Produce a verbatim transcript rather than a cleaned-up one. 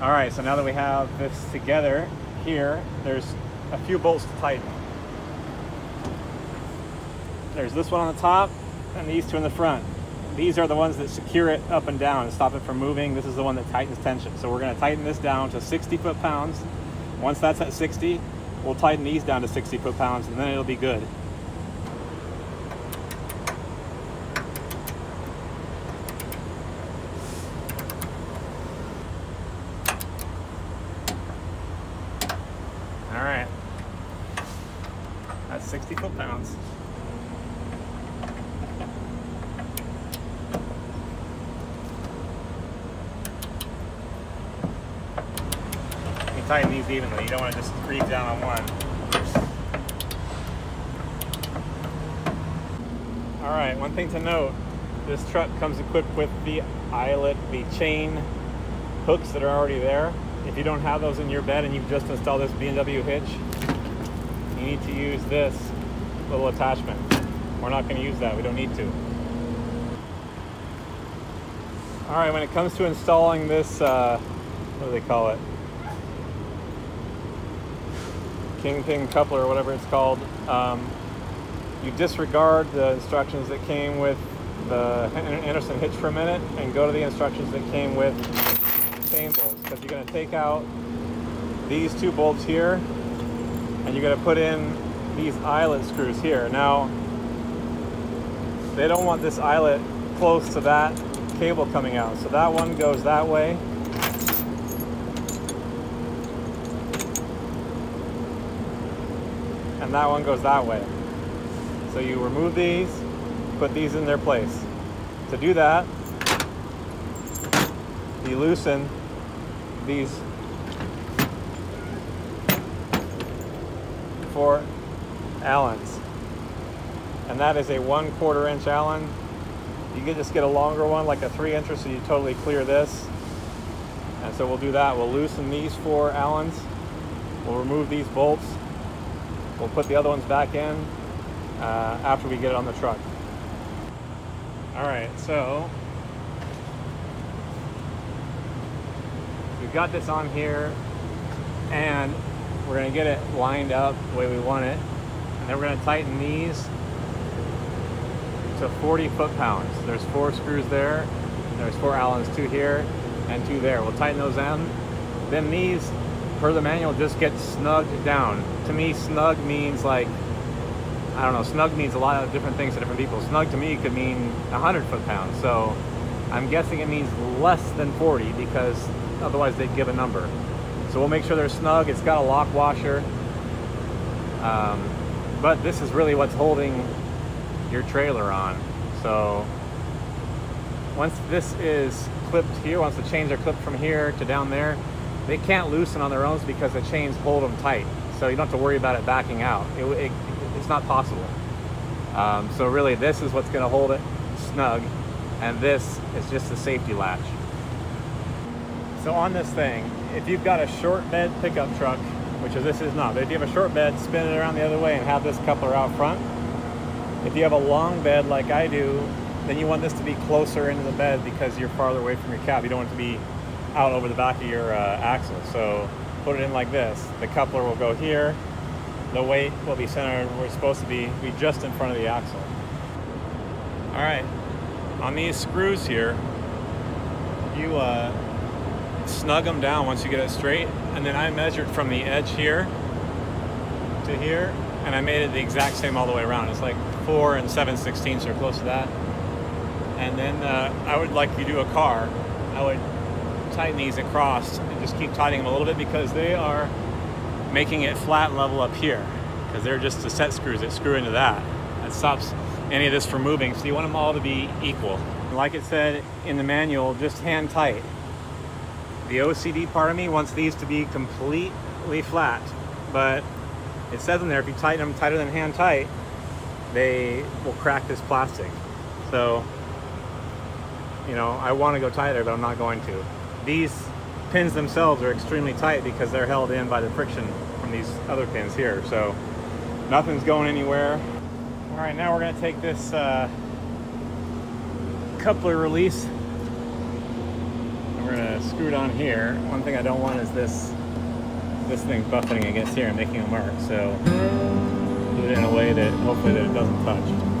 All right, so now that we have this together here, there's a few bolts to tighten. There's this one on the top and these two in the front. These are the ones that secure it up and down and stop it from moving. This is the one that tightens tension. So we're gonna tighten this down to sixty foot pounds. Once that's at sixty, we'll tighten these down to sixty foot pounds, and then it'll be good. All right, that's sixty foot pounds. Tighten these evenly. You don't want to just breathe down on one. All right, one thing to note, this truck comes equipped with the eyelet, the chain hooks that are already there. If you don't have those in your bed and you've just installed this B M W hitch, you need to use this little attachment. We're not going to use that. We don't need to. All right, when it comes to installing this, uh, what do they call it? Kingpin coupler, or whatever it's called, um, you disregard the instructions that came with the Andersen hitch for a minute and go to the instructions that came with the chain bolts, because you're going to take out these two bolts here and you're going to put in these eyelet screws here. Now, they don't want this eyelet close to that cable coming out, so that one goes that way. And that one goes that way. So you remove these, put these in their place. To do that, you loosen these four Allens. And that is a one quarter inch Allen. You can just get a longer one, like a three incher, so you totally clear this. And so we'll do that. We'll loosen these four Allens. We'll remove these bolts. We'll put the other ones back in uh, after we get it on the truck. All right, so we've got this on here and we're gonna get it lined up the way we want it. And then we're gonna tighten these to forty foot pounds. There's four screws there. There's four Allens, two here and two there. We'll tighten those in. Then these, per the manual, just get snugged down. To me, snug means like, I don't know, snug means a lot of different things to different people. Snug to me could mean one hundred foot pounds. So I'm guessing it means less than forty, because otherwise they'd give a number. So we'll make sure they're snug. It's got a lock washer. Um, but this is really what's holding your trailer on. So once this is clipped here, once the chains are clipped from here to down there, they can't loosen on their own because the chains hold them tight. So you don't have to worry about it backing out. It, it, it's not possible. Um, so really, this is what's gonna hold it snug, and this is just a safety latch. So on this thing, if you've got a short bed pickup truck, which is, this is not, but if you have a short bed, spin it around the other way and have this coupler out front. If you have a long bed like I do, then you want this to be closer into the bed because you're farther away from your cab. You don't want it to be out over the back of your uh, axle. So put it in like this. The coupler will go here. The weight will be centered where it's supposed to be, be just in front of the axle. All right, on these screws here, you uh, snug them down once you get it straight. And then I measured from the edge here to here, and I made it the exact same all the way around. It's like four and seven sixteenths or close to that. And then uh, I would, like you do a car, I would tighten these across and just keep tightening them a little bit, because they are making it flat and level up here, because they're just the set screws that screw into that. That stops any of this from moving, so you want them all to be equal. Like it said in the manual, just hand tight. The O C D part of me wants these to be completely flat, but it says in there if you tighten them tighter than hand tight, they will crack this plastic. So, you know, I want to go tighter, but I'm not going to. These pins themselves are extremely tight because they're held in by the friction from these other pins here, so nothing's going anywhere. All right, now we're going to take this uh, coupler release and we're We're gonna scoot on here. One thing I don't want is this this thing buffeting against here and making a mark, so do it in a way that hopefully that it doesn't touch.